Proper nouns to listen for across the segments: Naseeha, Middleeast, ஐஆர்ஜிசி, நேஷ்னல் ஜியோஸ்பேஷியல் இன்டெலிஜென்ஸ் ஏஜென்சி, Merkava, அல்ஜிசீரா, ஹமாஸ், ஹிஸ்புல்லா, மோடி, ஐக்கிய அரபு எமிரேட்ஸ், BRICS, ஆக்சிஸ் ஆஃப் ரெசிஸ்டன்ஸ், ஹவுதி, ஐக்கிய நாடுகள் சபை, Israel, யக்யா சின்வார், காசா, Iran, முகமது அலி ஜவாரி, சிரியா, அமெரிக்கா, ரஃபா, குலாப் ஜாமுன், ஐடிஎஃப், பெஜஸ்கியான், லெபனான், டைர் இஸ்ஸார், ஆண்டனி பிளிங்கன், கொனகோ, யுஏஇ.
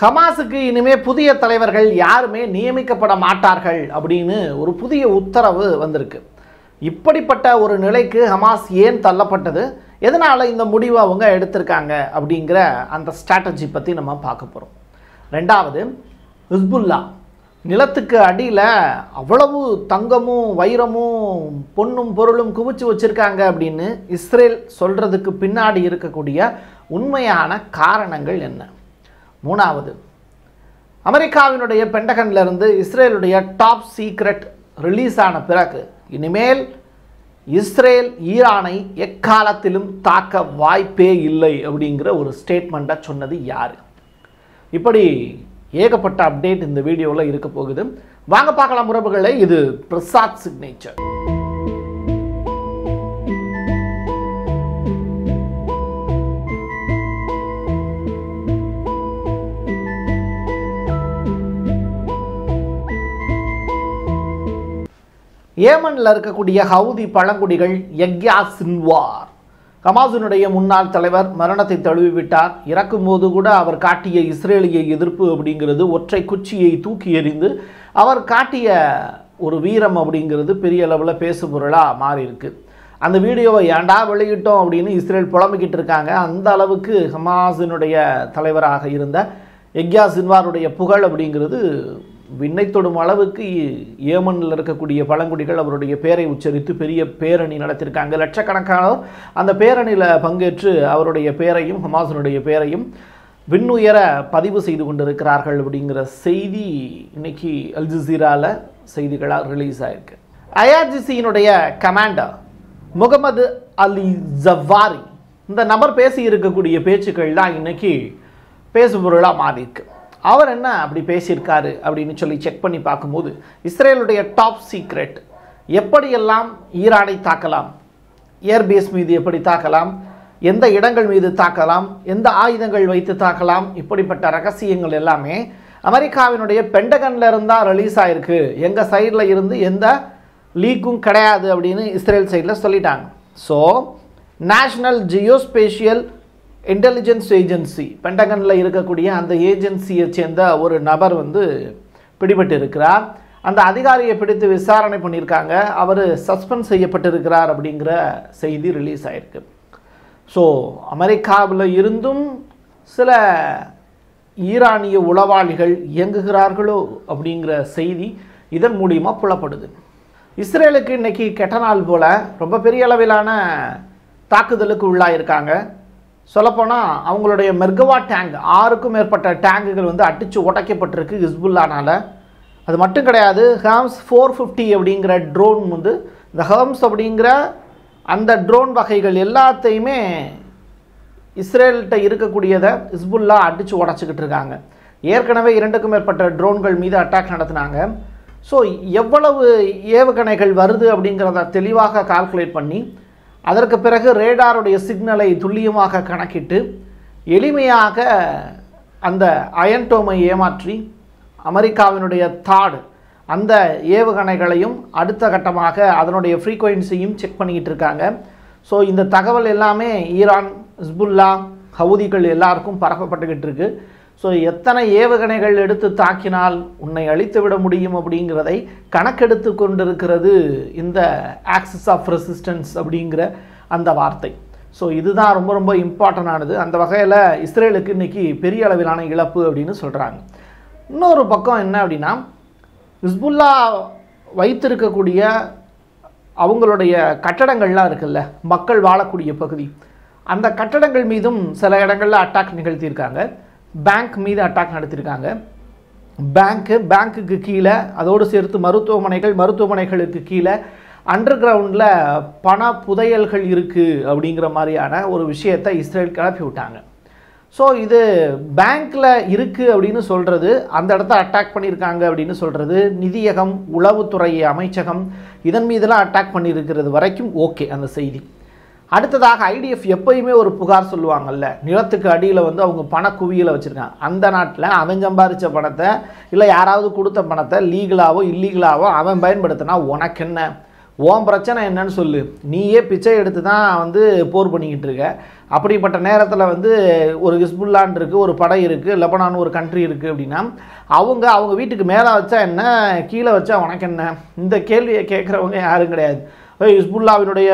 ஹமாஸுக்கு இனிமே புதிய தலைவர்கள் யாருமே நியமிக்கப்பட மாட்டார்கள் அப்படின்னு ஒரு புதிய உத்தரவு வந்திருக்கு. இப்படிப்பட்ட ஒரு நிலைக்கு ஹமாஸ் ஏன் தள்ளப்பட்டது, எதனால் இந்த முடிவை அவங்க எடுத்திருக்காங்க அப்படிங்கிற அந்த ஸ்ட்ராட்டஜி பற்றி நம்ம பார்க்க போகிறோம். ரெண்டாவது, ஹிஸ்புல்லா நிலத்துக்கு அடியில் அவ்வளவு தங்கமும் வைரமும் பொன்னும் பொருளும் குவிச்சு வச்சுருக்காங்க அப்படின்னு இஸ்ரேல் சொல்கிறதுக்கு பின்னாடி இருக்கக்கூடிய உண்மையான காரணங்கள் என்ன? மூணாவது, அமெரிக்காவினுடைய பென்டகன்லேருந்து இஸ்ரேலுடைய டாப் சீக்ரெட் ரிலீஸ் ஆன பிறகு இனிமேல் இஸ்ரேல் ஈரானை எக்காலத்திலும் தாக்க வாய்ப்பே இல்லை அப்படிங்கிற ஒரு ஸ்டேட்மெண்ட்டை சொன்னது யார்? இப்படி ஏகப்பட்ட அப்டேட் இந்த வீடியோவில் இருக்க போகுது. வாங்க பார்க்கலாம் உறவுகளை. இது பிரசாத் சிக்னேச்சர். ஏமனில் இருக்கக்கூடிய ஹவுதி பழங்குடிகள் யக்யா சின்வார் ஹமாஸினுடைய முன்னாள் தலைவர் மரணத்தை தழுவிவிட்டார். இறக்கும்போது கூட அவர் காட்டிய இஸ்ரேலிய எதிர்ப்பு அப்படிங்கிறது, ஒற்றை குச்சியை தூக்கி எறிந்து அவர் காட்டிய ஒரு வீரம் அப்படிங்கிறது பெரிய அளவில் பேசுபொருளாக மாறியிருக்கு. அந்த வீடியோவை ஏண்டா வெளியிட்டோம் அப்படின்னு இஸ்ரேல் புலம்பிக்கிட்டு இருக்காங்க. அந்த அளவுக்கு ஹமாஸினுடைய தலைவராக இருந்த யக்யா சின்வாருடைய புகழ் அப்படிங்கிறது விண்ணை தொடும் அளவுக்கு ஏமனில் இருக்கக்கூடிய பழங்குடிகள் அவருடைய பேரை உச்சரித்து பெரிய பேரணி நடத்தியிருக்காங்க. லட்சக்கணக்கானோர் அந்த பேரணியில் பங்கேற்று அவருடைய பேரையும் ஹமாஸினுடைய பேரையும் விண்ணுயர பதிவு செய்து கொண்டிருக்கிறார்கள் அப்படிங்கிற செய்தி இன்னைக்கு அல்ஜிசீராவில் செய்திகளாக ரிலீஸ் ஆயிருக்கு. ஐஆர்ஜிசியினுடைய கமாண்டர் முகமது அலி ஜவாரி இந்த நபர் பேசி இருக்கக்கூடிய பேச்சுக்கள் தான் இன்னைக்கு பேசுபொருளாக மாறியிருக்கு. அவர் என்ன அப்படி பேசியிருக்காரு அப்படின்னு சொல்லி செக் பண்ணி பார்க்கும்போது, இஸ்ரேலுடைய டாப் சீக்ரெட் எப்படியெல்லாம் ஈரானை தாக்கலாம், ஏர்பேஸ் மீது எப்படி தாக்கலாம், எந்த இடங்கள் மீது தாக்கலாம், எந்த ஆயுதங்கள் வைத்து தாக்கலாம், இப்படிப்பட்ட ரகசியங்கள் எல்லாமே அமெரிக்காவினுடைய பென்டகனில் இருந்தால் ரிலீஸ் ஆகிருக்கு. எங்கள் சைடில் இருந்து எந்த லீக்கும் கிடையாது அப்படின்னு இஸ்ரேல் சைடில் சொல்லிட்டாங்க. So நேஷ்னல் ஜியோஸ்பேஷியல் இன்டெலிஜென்ஸ் ஏஜென்சி, பென்டகனில் இருக்கக்கூடிய அந்த ஏஜென்சியை சேர்ந்த ஒரு நபர் வந்து பிடிபட்டு இருக்கிறார். அந்த அதிகாரியை பிடித்து விசாரணை பண்ணியிருக்காங்க. அவர் சஸ்பெண்ட் செய்யப்பட்டிருக்கிறார் அப்படிங்கிற செய்தி ரிலீஸ் ஆகிருக்கு. ஸோ அமெரிக்காவில் இருந்தும் சில ஈரானிய உளவாளிகள் இயங்குகிறார்களோ அப்படிங்கிற செய்தி இதன் மூலிமா புலப்படுது. இஸ்ரேலுக்கு இன்றைக்கி கெட்ட நாள் போல் ரொம்ப பெரிய அளவிலான தாக்குதலுக்கு உள்ளாயிருக்காங்க. சொல்லப்போனால் அவங்களுடைய மெர்கவா டேங்க் 6க்கும் மேற்பட்ட டேங்குகள் வந்து அடித்து உடைக்கப்பட்டிருக்கு ஹிஸ்புல்லானால். அது மட்டும் கிடையாது, ஹேம்ஸ் 450 அப்படிங்கிற ட்ரோன் வந்து, இந்த ஹேம்ஸ் அப்படிங்கிற அந்த ட்ரோன் வகைகள் எல்லாத்தையுமே இஸ்ரேல்கிட்ட இருக்கக்கூடியதை ஹிஸ்புல்லா அடித்து உடச்சிக்கிட்டு இருக்காங்க. ஏற்கனவே 2க்கும் மேற்பட்ட ட்ரோன்கள் மீது அட்டாக் நடத்தினாங்க. ஸோ எவ்வளவு ஏவுகணைகள் வருது அப்படிங்கிறத தெளிவாக கால்குலேட் பண்ணி அதற்கு பிறகு ரேடாருடைய சிக்னலை துல்லியமாக கணக்கிட்டு எளிமையாக அந்த அயன்டோமை ஏமாற்றி அமெரிக்காவினுடைய தாடு அந்த ஏவுகணைகளையும் அடுத்த கட்டமாக அதனுடைய ஃப்ரீக்வன்சியும் செக் பண்ணிக்கிட்டு இருக்காங்க. ஸோ இந்த தகவல் எல்லாமே ஈரான், ஹிஸ்புல்லா, ஹவுதிகள் எல்லாருக்கும் பரப்பப்பட்டுக்கிட்டு இருக்குது. ஸோ எத்தனை ஏவுகணைகள் எடுத்து தாக்கினால் உன்னை அழித்து விட முடியும் அப்படிங்கிறதை கணக்கெடுத்து கொண்டிருக்கிறது இந்த ஆக்சிஸ் ஆஃப் ரெசிஸ்டன்ஸ் அப்படிங்கிற அந்த வார்த்தை. ஸோ இதுதான் ரொம்ப ரொம்ப இம்பார்ட்டண்டானது. அந்த வகையில் இஸ்ரேலுக்கு இன்றைக்கி பெரிய அளவிலான இழப்பு அப்படின்னு சொல்கிறாங்க. இன்னொரு பக்கம் என்ன அப்படின்னா, ஹிஸ்புல்லா வைத்திருக்கக்கூடிய அவங்களுடைய கட்டடங்கள்லாம் இருக்குல்ல, மக்கள் வாழக்கூடிய பகுதி, அந்த கட்டடங்கள் மீதும் சில இடங்களில் அட்டாக் நிகழ்த்தியிருக்காங்க. பேங்க் மீது அட்டாக் நடத்தியிருக்காங்க. பேங்க்குக்கு கீழே, அதோடு சேர்த்து மருத்துவமனைகள், மருத்துவமனைகளுக்கு கீழே அண்டர் கிரவுண்டில் பண புதையல்கள் இருக்குது அப்படிங்கிற மாதிரியான ஒரு விஷயத்தை இஸ்ரேல் கிளப்பி விட்டாங்க. ஸோ இது பேங்க்கில் இருக்குது அப்படின்னு சொல்கிறது, அந்த இடத்த அட்டாக் பண்ணியிருக்காங்க அப்படின்னு சொல்கிறது, நிதியகம், உளவுத்துறை அமைச்சகம் இதன் மீதெல்லாம் அட்டாக் பண்ணியிருக்கிறது வரைக்கும் ஓகே அந்த செய்தி. அடுத்ததாக ஐடிஎஃப் எப்பயுமே ஒரு புகார் சொல்லுவாங்கல்ல, நிலத்துக்கு அடியில் வந்து அவங்க பண குவியில் வச்சுருக்காங்க. அந்த நாட்டில் அவன் சம்பாதிச்ச பணத்தை இல்லை யாராவது கொடுத்த பணத்தை லீகலாகவோ இல்லீகலாகவோ அவன் பயன்படுத்தினா உனக்கு என்ன, உன் பிரச்சனை என்னன்னு சொல்லு, நீயே பிச்சை எடுத்து தான் வந்து போர் பண்ணிக்கிட்டு இருக்க. அப்படிப்பட்ட நேரத்தில் வந்து ஒரு ஹிஸ்புல்லான் இருக்குது, ஒரு படை இருக்குது, லெபனான் ஒரு கண்ட்ரி இருக்குது அப்படின்னா அவங்க அவங்க வீட்டுக்கு மேலே வச்சா என்ன, கீழே வச்சா உனக்கு என்ன? இந்த கேள்வியை கேட்குறவங்க யாரும் கிடையாது. ஹிஸ்புல்லாவினுடைய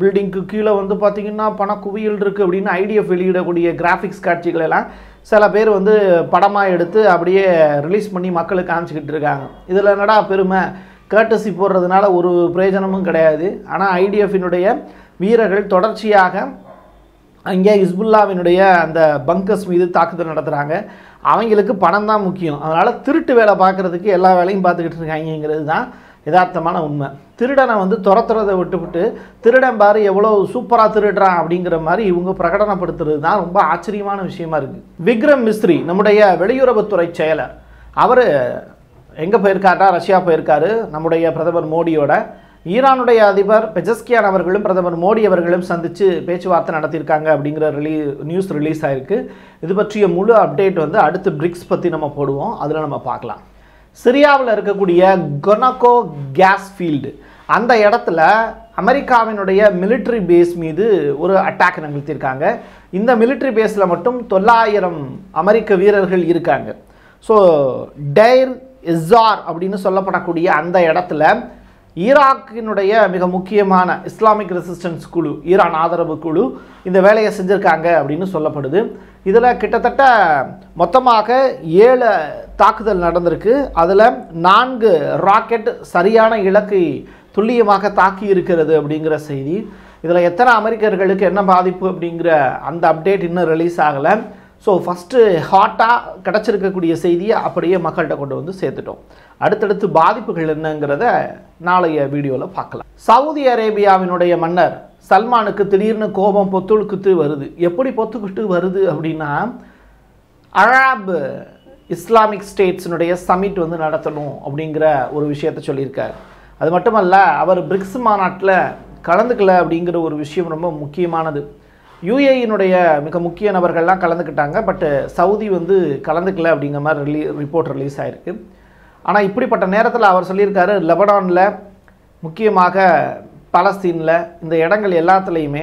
பில்டிங்க்கு கீழே வந்து பார்த்திங்கன்னா பணக்குவியல் இருக்குது அப்படின்னு ஐடிஎஃப் வெளியிடக்கூடிய கிராஃபிக்ஸ் காட்சிகளெல்லாம் சில பேர் வந்து படமாக எடுத்து அப்படியே ரிலீஸ் பண்ணி மக்களுக்கு காமிச்சிக்கிட்டு இருக்காங்க. இதில் என்னடா பெருமை? கேட்டசி போடுறதுனால ஒரு பிரயோஜனமும் கிடையாது. ஆனால் ஐடிஎஃபினுடைய வீரர்கள் தொடர்ச்சியாக அங்கே ஹிஸ்புல்லாவினுடைய அந்த பங்கர்ஸ் மீது தாக்குதல் நடத்துகிறாங்க. அவங்களுக்கு பணம் தான் முக்கியம். அதனால் திருட்டு வேலை பார்க்குறதுக்கு எல்லா வேலையும் பார்த்துக்கிட்டு இருக்காங்கங்கிறது தான் யதார்த்தமான உண்மை. திருடனை வந்து துரத்துறதை விட்டுவிட்டு திருடன் பாரு எவ்வளோ சூப்பராக திருடுறான் அப்படிங்கிற மாதிரி இவங்க பிரகடனப்படுத்துறது தான் ரொம்ப ஆச்சரியமான விஷயமா இருக்குது. விக்ரம் மிஸ்ரி, நம்முடைய வெளியுறவுத்துறை செயலர், அவர் எங்கே போயிருக்காரா? ரஷ்யா போயிருக்காரு நம்முடைய பிரதமர் மோடியோட. ஈரானுடைய அதிபர் பெஜஸ்கியான் அவர்களும் பிரதமர் மோடி அவர்களும் சந்தித்து பேச்சுவார்த்தை நடத்தியிருக்காங்க அப்படிங்கிற நியூஸ் ரிலீஸ் ஆகிருக்கு. இது பற்றிய முழு அப்டேட் வந்து அடுத்து பிரிக்ஸ் பற்றி நம்ம போடுவோம், அதில் நம்ம பார்க்கலாம். சிரியாவில் இருக்கக்கூடிய கொனகோ கேஸ் ஃபீல்டு, அந்த இடத்துல அமெரிக்காவினுடைய மிலிட்ரி பேஸ் மீது ஒரு அட்டாக் நிகழ்த்தியிருக்காங்க. இந்த மிலிட்ரி பேஸில் மட்டும் 900 அமெரிக்க வீரர்கள் இருக்காங்க. ஸோ டைர் இஸ்ஸார் அப்படின்னு சொல்லப்படக்கூடிய அந்த இடத்துல ஈராக்கினுடைய மிக முக்கியமான இஸ்லாமிக் ரெசிஸ்டன்ஸ் குழு, ஈரான் ஆதரவு குழு இந்த வேலையை செஞ்சுருக்காங்க அப்படின்னு சொல்லப்படுது. இதில் கிட்டத்தட்ட மொத்தமாக 7 தாக்குதல் நடந்திருக்கு. அதில் 4 ராக்கெட் சரியான இலக்கை துல்லியமாக தாக்கி இருக்கிறது அப்படிங்கிற செய்தி. இதில் எத்தனை அமெரிக்கர்களுக்கு என்ன பாதிப்பு அப்படிங்கிற அந்த அப்டேட் இன்னும் ரிலீஸ் ஆகலை. ஸோ ஃபஸ்ட்டு ஹாட்டாக கிடச்சிருக்கக்கூடிய செய்தியை அப்படியே மக்கள்கிட்ட கொண்டு வந்து சேர்த்துட்டோம். அடுத்தடுத்து பாதிப்புகள் என்னங்கிறத நாளைய வீடியோவில் பார்க்கலாம். சவுதி அரேபியாவினுடைய மன்னர் சல்மானுக்கு திடீர்னு கோபம் பொத்துழுக்குத்து வருது. எப்படி பொத்துக்கிட்டு வருது அப்படின்னா, அராபு இஸ்லாமிக் ஸ்டேட்ஸினுடைய சமிட் வந்து நடத்தணும் அப்படிங்கிற ஒரு விஷயத்த சொல்லியிருக்காரு. அது மட்டுமல்ல, அவர் பிரிக்ஸ் மாநாட்டில் கலந்துக்கல அப்படிங்கிற ஒரு விஷயம் ரொம்ப முக்கியமானது. யுஏஇனுடைய மிக முக்கிய நபர்கள்லாம் கலந்துக்கிட்டாங்க, பட்டு சவுதி வந்து கலந்துக்கல அப்படிங்கிற மாதிரி ரிப்போர்ட் ரிலீஸ் ஆகிருக்கு. ஆனால் இப்படிப்பட்ட நேரத்தில் அவர் சொல்லியிருக்காரு, லெபனானில் முக்கியமாக பாலஸ்தீனில் இந்த இடங்கள் எல்லாத்துலேயுமே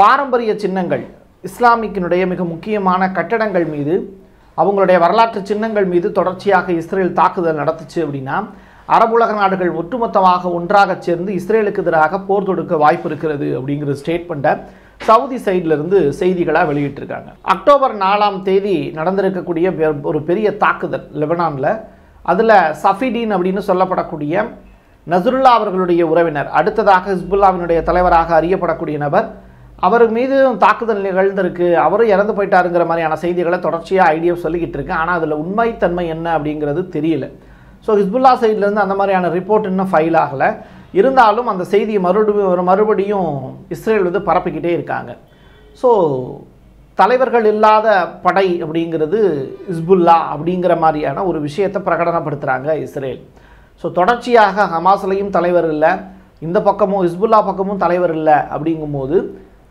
பாரம்பரிய சின்னங்கள், இஸ்லாமிக்கினுடைய மிக முக்கியமான கட்டடங்கள் மீது, அவங்களுடைய வரலாற்று சின்னங்கள் மீது தொடர்ச்சியாக இஸ்ரேல் தாக்குதல் நடத்துச்சு அப்படின்னா அரபுலக நாடுகள் ஒட்டுமொத்தமாக ஒன்றாக சேர்ந்து இஸ்ரேலுக்கு எதிராக போர் தொடுக்க வாய்ப்பு இருக்கிறது அப்படிங்கிற ஸ்டேட்மெண்ட்டை சவுதி சைட்லேருந்து செய்திகளாக வெளியிட்டிருக்காங்க. அக்டோபர் 4 நடந்திருக்கக்கூடிய ஒரு பெரிய தாக்குதல் லெபனானில், அதில் சஃபிடீன் அப்படின்னு சொல்லப்படக்கூடிய நசருல்லா அவர்களுடைய உறவினர், அடுத்ததாக ஹிஸ்புல்லாவினுடைய தலைவராக அறியப்படக்கூடிய நபர், அவர் மீது தாக்குதல் நிகழ்ந்திருக்கு, அவரும் இறந்து போயிட்டாருங்கிற மாதிரியான செய்திகளை தொடர்ச்சியாக ஐடிஎஃப் சொல்லிக்கிட்டு இருக்கு. ஆனால் அதில் உண்மைத்தன்மை என்ன அப்படிங்கிறது தெரியல. ஸோ ஹிஸ்புல்லா சைட்லேருந்து அந்த மாதிரியான ரிப்போர்ட் இன்னும் ஃபைல் ஆகலை. இருந்தாலும் அந்த செய்தியை மறுபடியும் இஸ்ரேல் வந்து பரப்பிக்கிட்டே இருக்காங்க. ஸோ தலைவர்கள் இல்லாத படை அப்படிங்கிறது ஹிஸ்புல்லா அப்படிங்கிற மாதிரியான ஒரு விஷயத்தை பிரகடனப்படுத்துகிறாங்க இஸ்ரேல். ஸோ தொடர்ச்சியாக ஹமாஸ்லையும் தலைவர் இல்லை, இந்த பக்கமும் ஹிஸ்புல்லா பக்கமும் தலைவர் இல்லை அப்படிங்கும்போது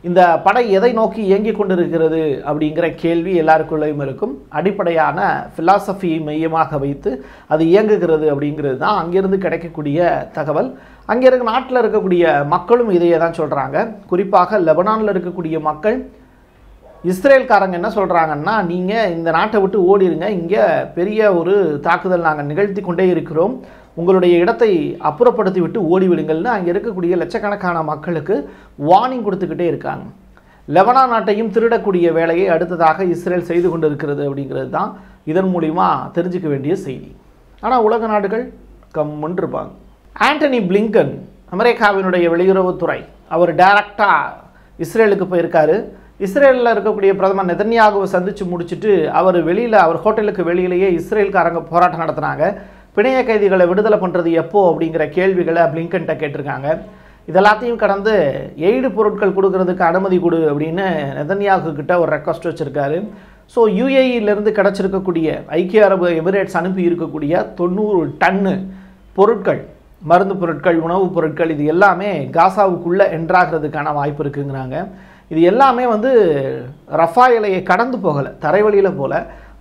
இந்த படை எதை நோக்கி இயங்கி கொண்டிருக்கிறது அப்படிங்கிற கேள்வி எல்லாருக்குள்ளேயும் இருக்கும். அடிப்படையான ஃபிலாசபி மையமாக வைத்து அது இயங்குகிறது அப்படிங்கிறது தான் அங்கேருந்து கிடைக்கக்கூடிய தகவல். அங்கே இருக்க நாட்டில் இருக்கக்கூடிய மக்களும் இதையே தான் சொல்கிறாங்க. குறிப்பாக லெபனானில் இருக்கக்கூடிய மக்கள் இஸ்ரேல்காரங்க என்ன சொல்கிறாங்கன்னா, நீங்கள் இந்த நாட்டை விட்டு ஓடிடுங்க, இங்கே பெரிய ஒரு தாக்குதல் நாங்கள் நிகழ்த்தி கொண்டே இருக்கிறோம், உங்களுடைய இடத்தை அப்புறப்படுத்தி விட்டு ஓடி விடுங்கள்னு அங்கே இருக்கக்கூடிய லட்சக்கணக்கான மக்களுக்கு வார்னிங் கொடுத்துக்கிட்டே இருக்காங்க. லெபனான் நாட்டையும் திருடக்கூடிய வேலையை அடுத்ததாக இஸ்ரேல் செய்து கொண்டு இருக்கிறது அப்படிங்கிறது தான் இதன் மூலிமா தெரிஞ்சிக்க வேண்டிய செய்தி. ஆனால் உலக நாடுகள் கம்முன்றிருப்பாங்க. ஆண்டனி பிளிங்கன், அமெரிக்காவினுடைய வெளியுறவுத்துறை, அவர் டைரக்டாக இஸ்ரேலுக்கு போயிருக்காரு. இஸ்ரேலில் இருக்கக்கூடிய பிரதமர் நெதன்யாகுவை சந்தித்து முடிச்சுட்டு அவர் வெளியில், அவர் ஹோட்டலுக்கு வெளியிலேயே இஸ்ரேலுக்காரங்க போராட்டம் நடத்துனாங்க. பிணைய கைதிகளை விடுதலை பண்ணுறது எப்போ அப்படிங்கிற கேள்விகளை பிளிங்கன்ட்ட கேட்டிருக்காங்க. இதெல்லாத்தையும் கடந்து எய்டு பொருட்கள் கொடுக்கறதுக்கு அனுமதி கொடு அப்படின்னு நெதன்யாகு கிட்ட ஒரு ரெக்வஸ்ட் வச்சுருக்காரு. ஸோ யுஏஇலேருந்து கிடச்சிருக்கக்கூடிய, ஐக்கிய அரபு எமிரேட்ஸ் அனுப்பி இருக்கக்கூடிய 90 டன்னு பொருட்கள், மருந்து பொருட்கள், உணவுப் பொருட்கள், இது எல்லாமே காசாவுக்குள்ளே என்ட்ராகிறதுக்கான வாய்ப்பு இருக்குங்கிறாங்க. இது எல்லாமே வந்து ரஃபா எல்லையை கடந்து போகலை, தரைவழியில் போல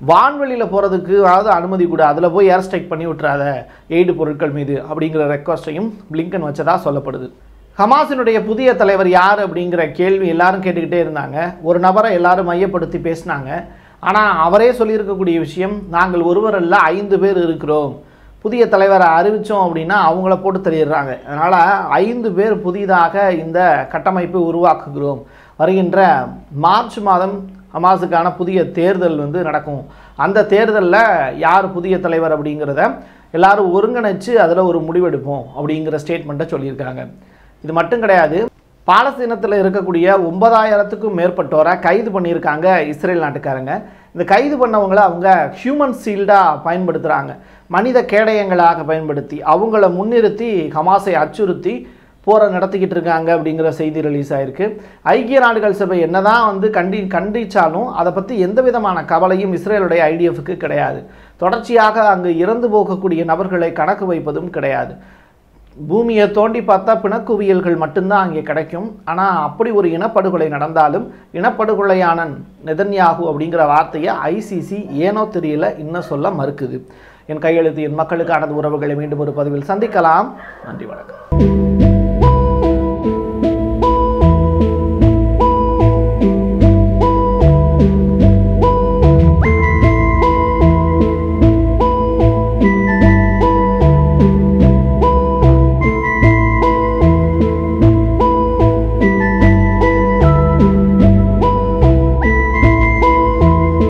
வான்வெளியில் போகிறதுக்கு அதாவது அனுமதி கூட அதில் போய் ஏர் ஸ்ட்ரைக் பண்ணி விட்டுறாத எய்டு பொருட்கள் மீது அப்படிங்கிற ரெக்வஸ்ட்டையும் பிளிங்கன் வச்சதாக சொல்லப்படுது. ஹமாஸினுடைய புதிய தலைவர் யார் அப்படிங்கிற கேள்வி எல்லாரும் கேட்டுக்கிட்டே இருந்தாங்க. ஒரு நபரை எல்லாரும் மையப்படுத்தி பேசினாங்க. ஆனால் அவரே சொல்லியிருக்கக்கூடிய விஷயம், நாங்கள் ஒருவரல்ல 5 பேர் இருக்கிறோம், புதிய தலைவரை அறிவித்தோம் அப்படின்னா அவங்கள போட்டு தெரியிடுறாங்க, அதனால் 5 பேர் புதிதாக இந்த கட்டமைப்பு உருவாக்குகிறோம், வருகின்ற மார்ச் மாதம் ஹமாஸுக்கான புதிய தேர்தல் நடக்கும், அந்த தேர்தலில் யார் புதிய தலைவர் அப்படிங்கிறத எல்லாரும் ஒருங்கிணைச்சு அதில் ஒரு முடிவெடுப்போம் அப்படிங்கிற ஸ்டேட்மெண்ட்டை சொல்லியிருக்காங்க. இது மட்டும் கிடையாது, பாலஸ்தீனத்தில் இருக்கக்கூடிய 9000க்கும் மேற்பட்டோரை கைது பண்ணியிருக்காங்க இஸ்ரேல் நாட்டுக்காரங்க. இந்த கைது பண்ணவங்களை அவங்க ஹியூமன் ஷீல்டாக பயன்படுத்துகிறாங்க, மனித கேடயங்களாக பயன்படுத்தி அவங்கள முன்னிறுத்தி ஹமாஸை அச்சுறுத்தி போரை நடத்திக்கிட்டு இருக்காங்க அப்படிங்கிற செய்தி ரிலீஸ் ஆகிருக்கு. ஐக்கிய நாடுகள் சபை என்ன தான் கண்டிச்சாலும் அதை பற்றி எந்த விதமான கவலையும் இஸ்ரேலுடைய ஐடிஎஃப்க்கு கிடையாது. தொடர்ச்சியாக அங்கு இறந்து போகக்கூடிய நபர்களை கணக்கு வைப்பதும் கிடையாது. பூமியை தோண்டி பார்த்தா பிணக்குவியல்கள் மட்டும்தான் அங்கே கிடைக்கும். ஆனால் அப்படி ஒரு இனப்படுகொலை நடந்தாலும் இனப்படுகொலையான நெதன்யாகு அப்படிங்கிற வார்த்தையை ICC ஏனோ தெரியல இன்னும் சொல்ல மறுக்குது. என் கையெழுத்து என் மக்களுக்கானது உறவுகளை மீண்டும் ஒரு பதிவில் சந்திக்கலாம். நன்றி, வணக்கம்.